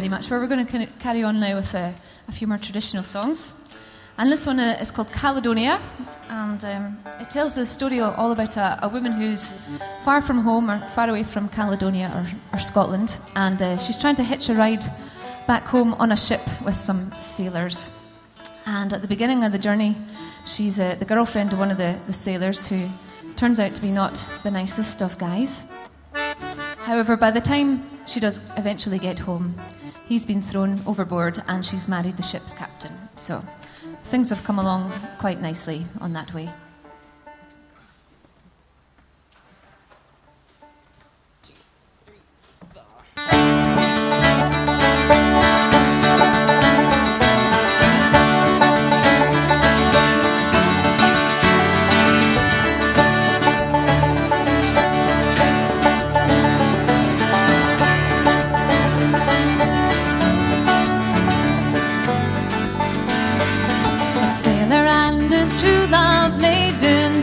very much. But we're going to carry on now with a few more traditional songs. And this one is called Caledonia, and it tells the story all about a woman who's far from home or far away from Caledonia or Scotland, and she's trying to hitch a ride back home on a ship with some sailors. And at the beginning of the journey, she's the girlfriend of one of the sailors, who turns out to be not the nicest of guys. However, by the time she does eventually get home, he's been thrown overboard and she's married the ship's captain. So things have come along quite nicely on that way.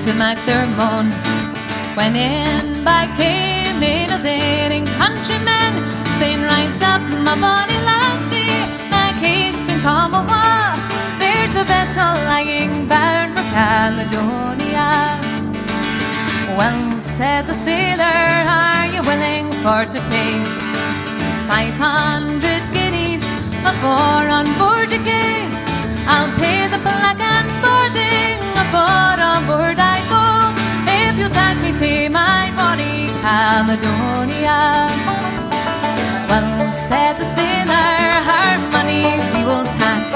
To make their moan, when in by came a daring countryman, saying, "Rise up, my bonnie lassie, make haste and come awa. There's a vessel lying bound for Caledonia." "Well," said the sailor, "are you willing for to pay 500 guineas before on board you gay? I'll pay the black and farthing aboard on board I go, if you'll take me to my bonnie Caledonia." "Well," said the sailor, "our money we will take,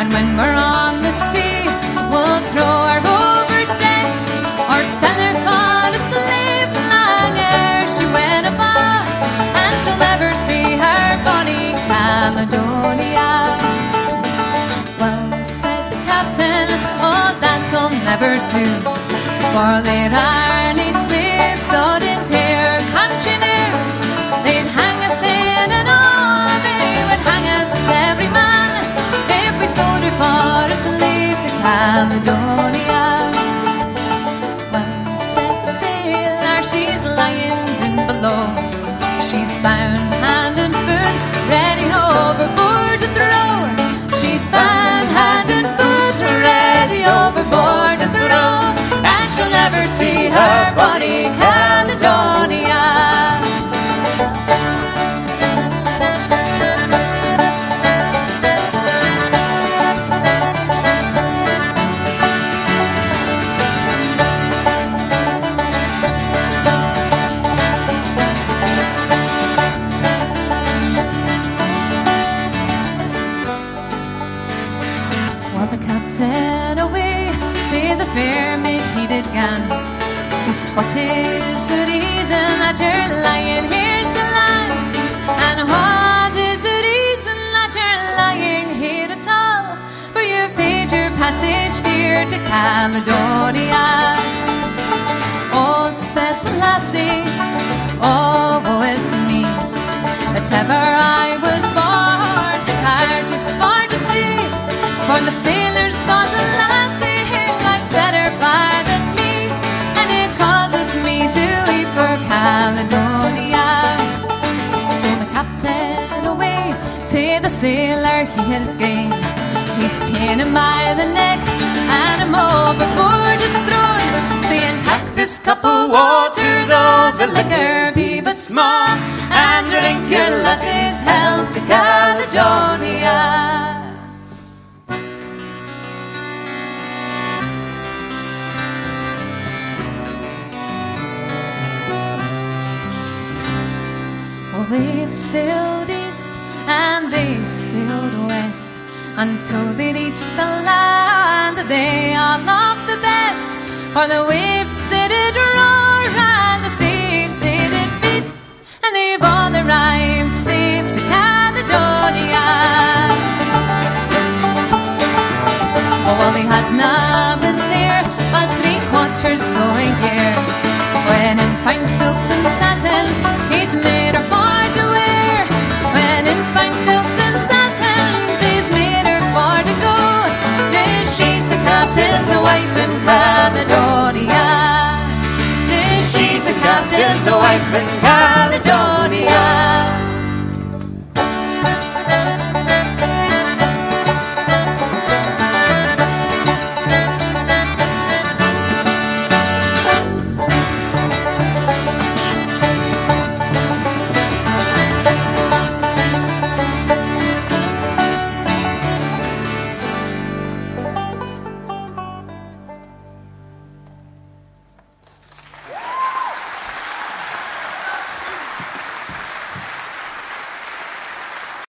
and when we're on the sea, we'll throw our over deck, or sell her for a slave long ere she went above, and she'll never see her bonnie Caledonia." "That'll never do, for there are any slaves sold into our country now. They'd hang us in and all, they would hang us every man, if we sold her for a slave to Caledonia." "Well," said the sailor, "she's lying down below, she's bound hand and foot, ready overboard to throw. She's bound hand and foot, ready overboard to throw, and she'll never see her bonnie Caledonia." "Sis, what is the reason that you're lying here so long? And what is the reason that you're lying here at all? For you've paid your passage, dear, to Caledonia." "Oh," said the lassie, "oh, woe is me, that ever I was born to hardships far to see, for the sailor's got a lassie who likes better far than me, and it causes me to weep for Caledonia." So the captain away to the sailor he had gained, he's taken by the neck and him overboard is thrown, saying, "Take this cup of water, though the liquor be but small, and drink your lassie's health to Caledonia." They've sailed east and they've sailed west, until they reach the land they are not the best. For the waves they did roar and the seas they did beat, and they've all arrived safe to Caledonia. Well, they had not been there but 3/4 so a year, when in fine silks and satins he's made her for to wear. When in fine silks and satins he's made her for to go, now she's the captain's wife in Caledonia. Now she's the captain's wife in Caledonia.